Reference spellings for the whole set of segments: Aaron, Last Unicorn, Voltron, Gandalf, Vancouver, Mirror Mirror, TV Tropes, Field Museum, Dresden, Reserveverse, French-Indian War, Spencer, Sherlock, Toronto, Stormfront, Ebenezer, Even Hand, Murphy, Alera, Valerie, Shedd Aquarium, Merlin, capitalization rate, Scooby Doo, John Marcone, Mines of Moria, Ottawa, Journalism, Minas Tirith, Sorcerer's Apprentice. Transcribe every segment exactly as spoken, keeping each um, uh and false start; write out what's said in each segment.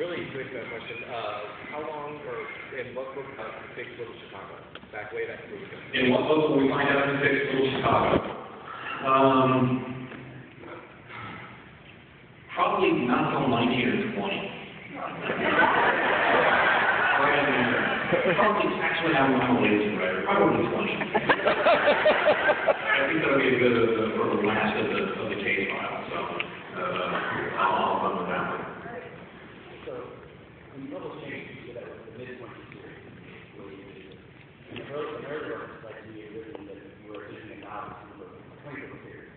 really quick question. Uh, how long or in what book uh, fix Little Chicago? Back way back in the In what book will we find out who fixed Little Chicago? Um, probably not until nineteen or twenty. Probably, actually, I'm not a lazy writer. Probably twenty. I think that'll be a good uh, for the last of the, of the case file. So uh, I'll run with that one. The level change so that was the midpoint of the series really interesting. And the growth of her work, like we had written that we were in the novel twenty of the series,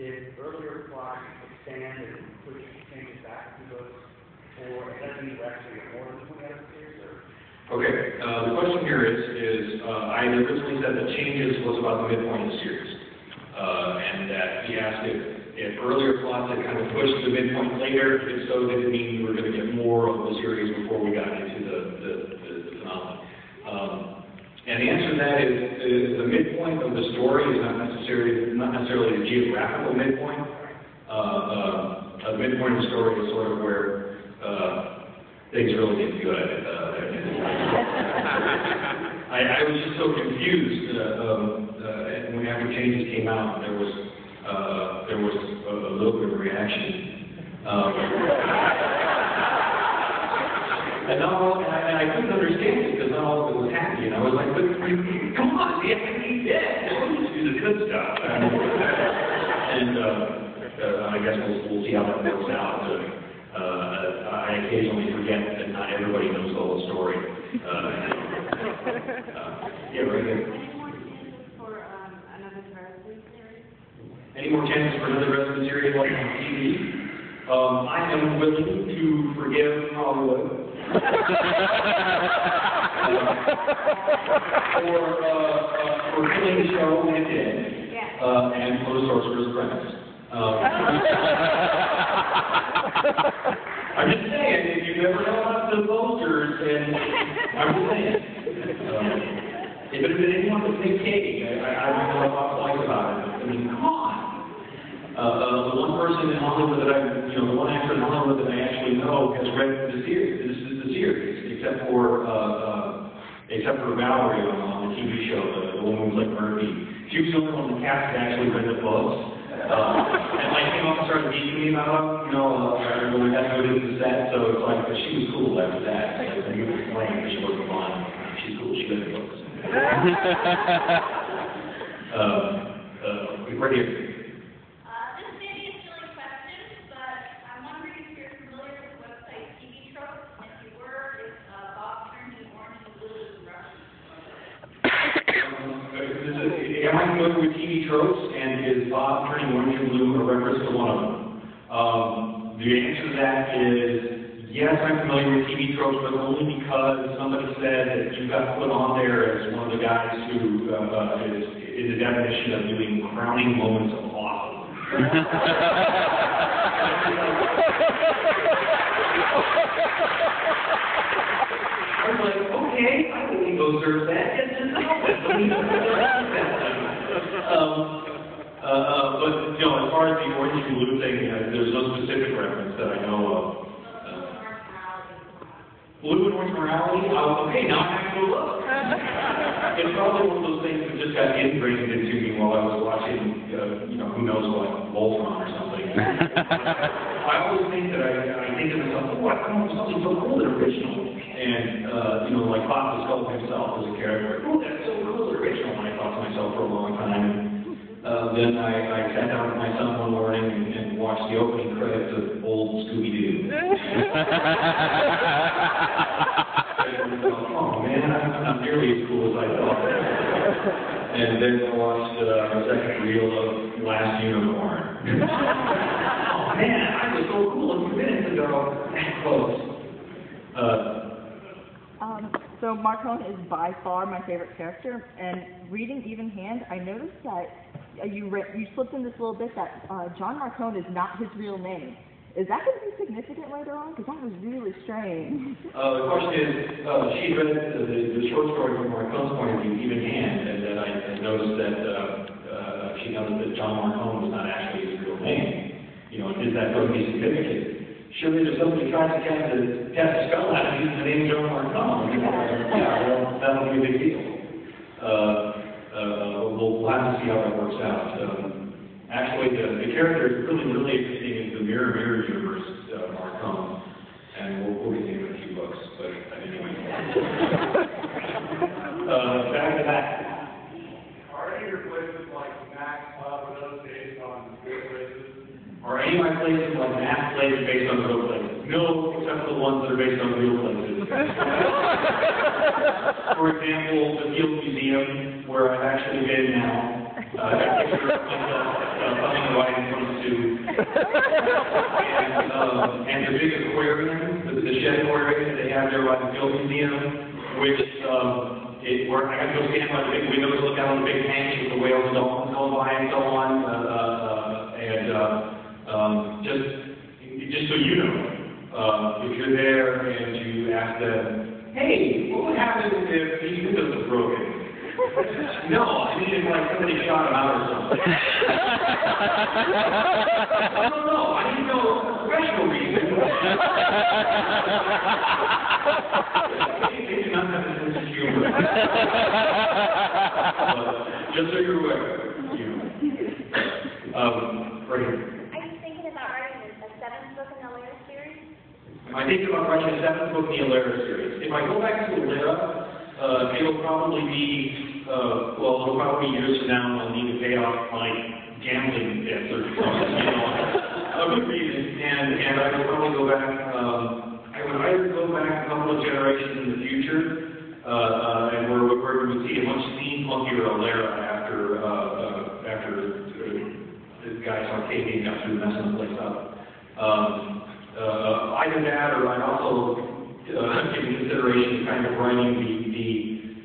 did earlier plots expand and push changes back to those, or does that mean we're actually more than twenty out of the series? Or? Okay, uh, the question here is, is uh, I originally said that changes was about the midpoint of the series, uh, and that he asked if If earlier plots had kind of pushed the midpoint later, if so, did it mean we were going to get more of the series before we got into the, the, the, the finale? Um, and the answer to that is, is the midpoint of the story is not necessarily not necessarily a geographical midpoint. Uh, uh, the midpoint of the story is sort of where uh, things really get good. Uh, I, I was just so confused uh, um, uh, when after changes came out, there was. Uh, there was a, a little bit of reaction. Um, and, all, and, I, and I couldn't understand it because not all of it was happy. And I was like, but, come on, we have to be dead. Let's do the good stuff. And, and uh, uh, I guess we'll, we'll see how that works out. Uh, uh, I occasionally forget that not everybody knows the whole story. Uh, uh, yeah, right here. Any more chances for another Dresden series like on T V? Um, I am willing to forgive Hollywood. uh, for, uh, for killing the show when it did. Uh, and for the Sorcerer's Apprentice. Um, I'm just saying, if you never know about the vultures, then I'm just saying. Um, if it had been anyone that picked Katie, I, I don't know what I was like about it. I mean, come on. Uh, uh, the one person in Hollywood that I, you know, the one actor in Hollywood that I actually know has read the series. This is the series, except for, uh, uh, except for Valerie on, on the T V show, the, the woman who's like Murphy. She was the only one in the cast that actually read the books. Uh, and like came up and started teaching me about, you know, uh, when I got to go to the set. So it's like, but she was cool after that. So then you were playing, she wasn't fun. She's cool. She read the books. uh, uh, right here. Tropes, and is Bob turning orange and blue a reference to one of them? Um, the answer to that is yes, I'm familiar with T V Tropes, but only because somebody said that you got put on there as one of the guys who uh, is, is the definition of doing crowning moments of awesome. I was like, okay, I believe those are that. Um, uh, uh, but, you know, as far as the orange and blue thing, uh, there's no specific reference that I know of. Uh, blue and orange morality? Uh, okay, now I have to look. It's probably one of those things that just got ingrained into me while I was watching, uh, you know, who knows what, Voltron or something. I always think that I, I think to myself, oh, I come up with something so cool and original. And, uh, you know, like Bob the Skull himself as a character, oh, that's so cool and original. And I thought to myself for a long time. Uh, then I, I sat down with my son one morning and, and watched the opening credits of old Scooby Doo. And I thought, oh man, I'm not nearly as cool as I thought. And then I watched uh, the second reel of Last Unicorn. Oh man, I was so cool a few minutes ago. That close. Uh, Um, so Marcone is by far my favorite character, and reading Even Hand, I noticed that you re you slipped in this little bit that uh, John Marcone is not his real name. Is that going to be significant later on? Because that was really strange. Uh, the question is, uh, she read the, the, the short story from Marcone's point of view, Even Hand, and then I, I noticed that uh, uh, she noticed that John Marcone was not actually his real name. You know, is that going to be significant? Sure, there's somebody trying to catch the catch skull out of you, the name John Marcone. Yeah, that'll be a big deal. Uh, uh, we'll, we'll have to see how that works out. Um, actually, the, the character is really, really interesting is the Mirror Mirror universe, uh, Marcone, and we'll, we'll be naming a few books. But anyway, uh, back to that. Are any of your places like Max Club and those days on good places? Are any of my places like Max places based on real places? No, except for the ones that are based on real places. For example, the Field Museum, where I've actually been now. Uh, that picture of myself in white in front of Sue. And, um, and the big aquarium, the, the Shedd Aquarium they have there by the Field Museum, which, um, it, where I got to go stand by the big windows and look out on the big tank with the whales and dolphins going by and so on. Uh, uh, and uh, um, just, just so you know, uh, if you're there and you ask them, hey, what would happen if these windows were broken? No, I mean, like somebody shot him out or something. I don't know. I didn't know a professional reason. They do not have a sense of humor. But just so you're aware, you know. Um, right here. I think about writing a seventh book in the Alera series. If I go back to Alera, uh, it'll probably be, uh, well, it'll probably be years from now, and I'll need to pay off my gambling debts or something, you know, a good reason. And, and I will probably go back, um, I would either go back a couple of generations in the future, uh, uh, and where we would see a much lean, funkier Alera after, uh, uh, after uh, the guys on K D got through messing the place up. Um, Uh, either that, or I'd also uh, give consideration kind of writing the, the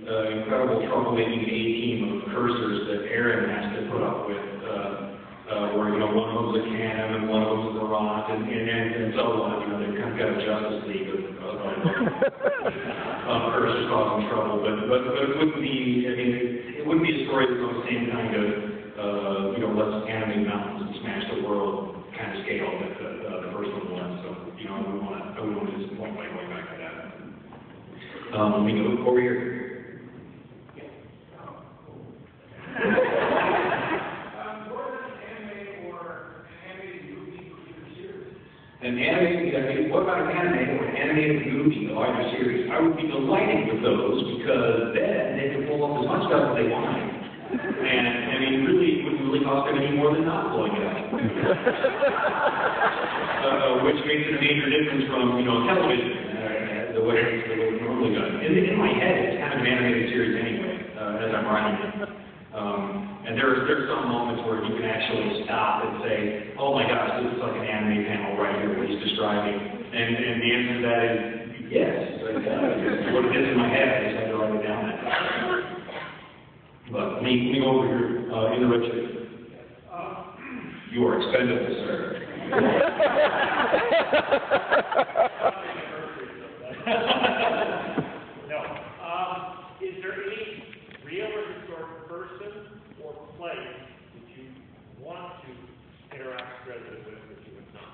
uh, incredible troublemaking A-team of cursors that Aaron has to put up with, uh, uh, where, you know, one of them's a Cam and one of them's a Rot, and, and, and, and so on. You know, they've kind of got a Justice League of, of, of, of cursors causing trouble, but, but, but it wouldn't be, I mean, it, it wouldn't be a story that's on the same kind of, uh, you know, let's animate mountains and smash the world kind of scale that the, uh, the first one was. You know, I wouldn't want to, I wouldn't want to disappoint my way back to that. Um, we go over here. Yeah. Oh, cool. um, what is an anime or an animated movie for your series? An anime, what about an anime or an animated movie for your series? I would be delighted with those because then they can pull up as much stuff as they want. And, I mean, really, it wouldn't really cost anything more than not blowing it up. Uh, which makes a major difference from, you know, television, uh, the way it's normally done. In, in my head, it's kind of an animated series anyway, uh, as I'm writing it. Um, and there are, there are some moments where you can actually stop and say, oh my gosh, this is like an anime panel right here, what he's describing. And, and the answer to that is, yes. But, uh, what it is in my head, I just had to write it down that time. But me, me over here uh, in the red shirt. You are expendable, sir. No. Um, is there any real or historic person or place that you want to interact directly with that you would not?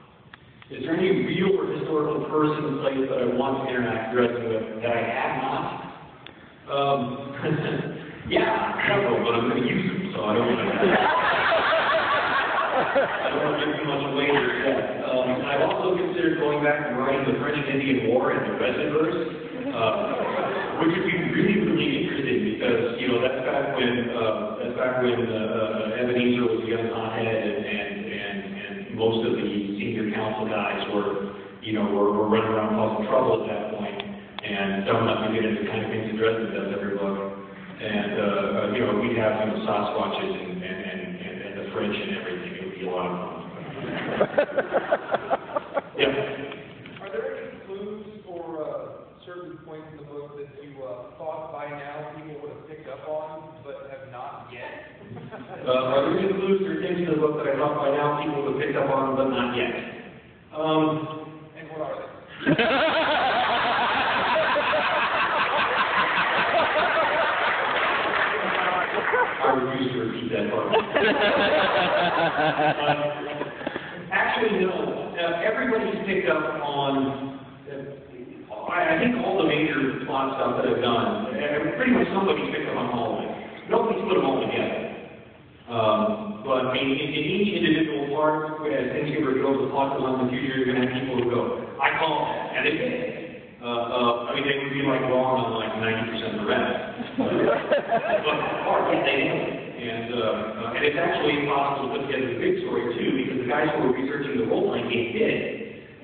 Is there any real or historical person or place that I want to interact directly with that I have not? Um... Yeah, several, but I'm going to use them, so I don't want to. I don't want to give too much away to that. Um, I've also considered going back and writing the French-Indian War and the Reserveverse, uh, which would be really, really interesting because, you know, that's back when uh, that's back when uh, Ebenezer was a young hothead, and, and and and most of the senior council guys were, you know, were, were running around causing trouble at that point, and some of them get into kind of things that Dresden does every book. And, uh, you know, we'd have, you know, Sasquatches and, and, and, and the French and everything. It would be a lot of fun. Yeah. Are there any clues or uh, certain points in the book that you uh, thought by now people would have picked up on but have not yet? uh, are there any clues or things in the book that I thought by now people would have picked up on but not yet? Um, and what are they? I refuse to repeat that part. um, actually, no. Uh, every everything you picked up on, I think all the major plot stuff that I've done, pretty much somebody's picked up on all of it. Nobody's put them all together. Um, but I mean, in, in each individual part, as things get revealed, the plot goes on in the future, you're going to have people who go, I call that, and they did. Uh, uh, I mean, they would be like wrong on like ninety percent of the rest. But part of it, they did. And, uh, and it's actually impossible to put together the big story, too, because the guys who were researching the role-playing game did,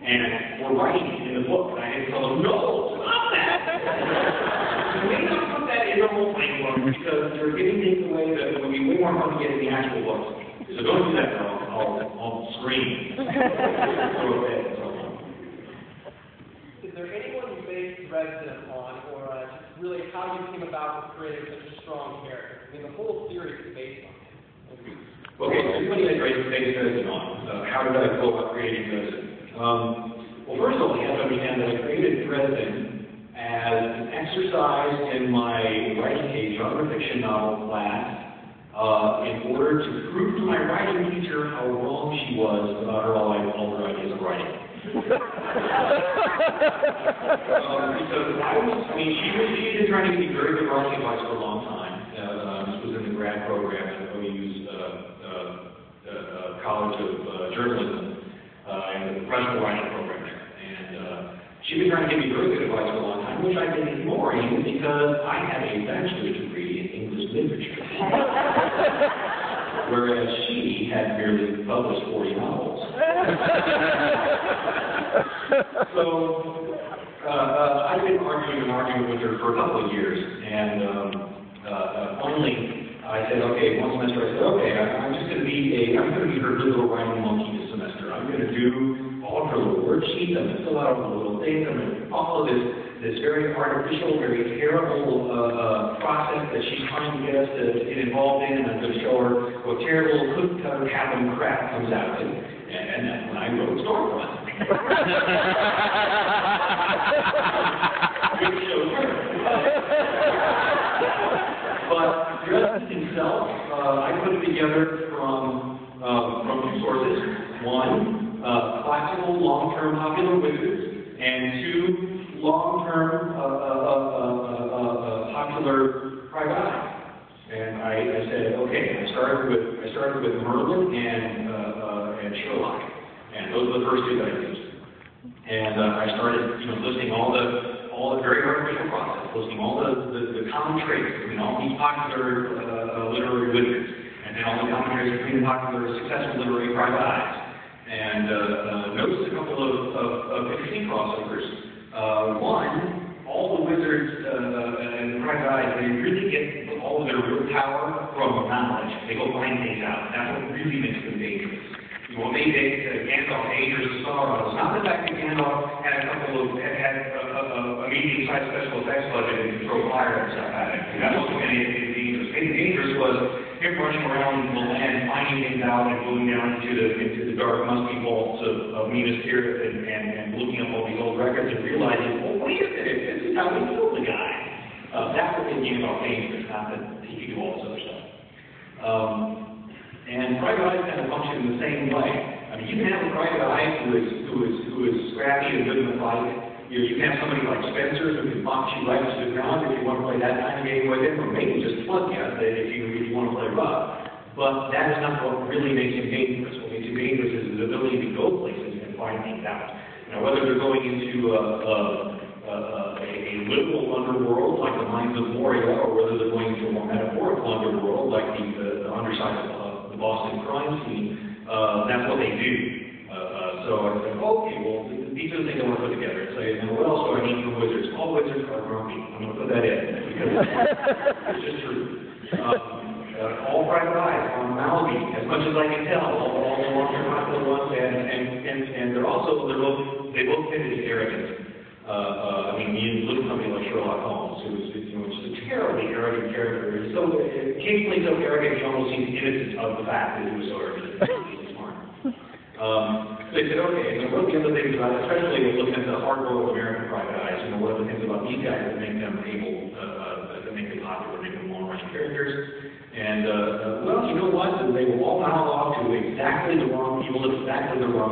and were writing it in the book, and I had to tell them, no, stop that! You may not put that in the role-playing book, because you're giving things away that would be way more fun to get in the actual book. So don't do that, or I'll, I'll, I'll scream. Is there anyone you made Dresden on, or uh, just really how you came about with creating such a strong character? I mean, the whole series is based on it. Okay, so everybody has raised based Dresden on. So how did I go about creating Dresden? Um, well, first of all, you have to understand that I created Dresden as an exercise in my writing a genre fiction novel class uh, in order to prove to my writing teacher how wrong she was about her all her ideas of writing. um, because I was, I mean, she was she had been trying to be very good writing advice for a long time. This was in the grad program at O U's uh, uh, uh, College of uh, Journalism, uh, in the professional writing program there. And uh, she was trying to give me very good advice for a long time, which I've been ignoring because I have a bachelor's degree in English literature. Whereas she had merely published forty novels. So uh, uh, I've been arguing and arguing with her for a couple of years. and. Um, Uh, finally, I said, okay, one semester I said, okay, I, I'm just going to be a, I'm going to be her little writing monkey this semester. I'm going to do all of her little worksheets, I'm going to fill out all the little things, I'm going to follow this, this very artificial, very terrible uh, uh, process that she's trying to get us to get involved in, and I'm going to show her what terrible cookie-cutter cabin crap comes out of it. And, and that's when I wrote Stormfront. It shows her. But Dresden himself, uh, I put it together from uh, from two sources. One, uh, classical long-term popular wizards, and two, long-term uh, uh, uh, uh, uh, popular private eyes. And I, I said, okay, I started with I started with Merlin and uh, uh, and Sherlock, and those were the first two that I used. And uh, I started, you know, listing all the. all the very artificial process, listing all the, the, the common traits between all these popular uh, literary wizards, and then all the common traits between the popular successful literary private eyes. And uh, uh, noticed a couple of, of, of interesting crossovers. Uh, one, all the wizards uh, and the private eyes, they really get all of their willpower from knowledge. They go find things out. That's what really makes them dangerous. You know, what made uh, Gandalf dangerous to sorrow is not the fact that Gandalf had a couple of, had, had a, a, a, a medium-sized special effects budget and could throw fire and stuff at it. That wasn't any of the dangerous. The dangerous was him running around the land, finding things out, and going down into the, into the dark, musty vaults of, of Minas Tirith and, and, and looking up all these old records and realizing, well, wait a minute, this is how we killed the guy. Uh, that's what made Gandalf dangerous, not that he could do all this other stuff. Um, And private eyes kind of function in the same way. I mean, you can have a private eye who is who is who is scrappy and good in the fight. You know, you can have somebody like Spencer who can box you right to the ground if you want to play that kind of game with him, or maybe just plug you if you if you want to play rough. But that is not what really makes him dangerous. What makes him dangerous is his ability to go places and find things out. Now, whether they're going into a, a, a, a literal underworld like the Mines of Moria, or whether they're going into a metaphorical underworld like the, the, the underside of the Boston crime scene, uh, that's what they do. Uh, uh, so I said, okay, well, these are the things I want to put together. So I said, what else do I need from wizards? All wizards are grumpy. I'm going to put that in, because it's just true. Um, uh, all private eyes on Malibu, as much as I can tell, all, all the long-term popular ones, and, and, and, and they're also, they're both, they both fit into arrogance. Uh, uh, I mean, you look at somebody like Sherlock Holmes, who is, you know, just a terribly arrogant character. He's so, occasionally so arrogant, he almost seems innocent of the fact that he was so arrogant. He's smart. Um, so they said, okay, and one of the other things about, especially when looking at the hard world of American private eyes, you know, one of the things about these guys that make them able, uh, uh, that make them popular, make them long-running characters. And, uh, well, you know what? They will all bow off to exactly the wrong people, exactly the wrong